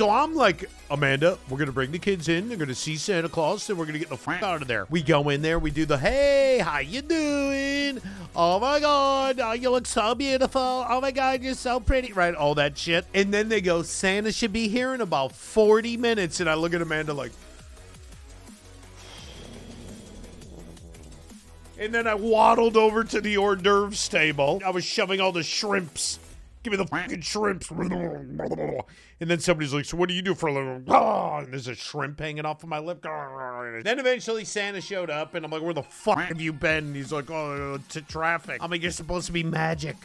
So I'm like, Amanda, we're going to bring the kids in. They're going to see Santa Claus, and we're going to get the f*** out of there. We go in there. We do the, hey, how you doing? Oh, my God. Oh, you look so beautiful. Oh, my God, you're so pretty. Right, all that shit. And then they go, Santa should be here in about 40 minutes. And I look at Amanda like. And then I waddled over to the hors d'oeuvres table. I was shoving all the shrimps. Give me the fucking shrimps. And then somebody's like, so what do you do for a little? And there's a shrimp hanging off of my lip. Then eventually Santa showed up, and I'm like, where the fuck have you been? And he's like, oh, to traffic. I'm like, you're supposed to be magic.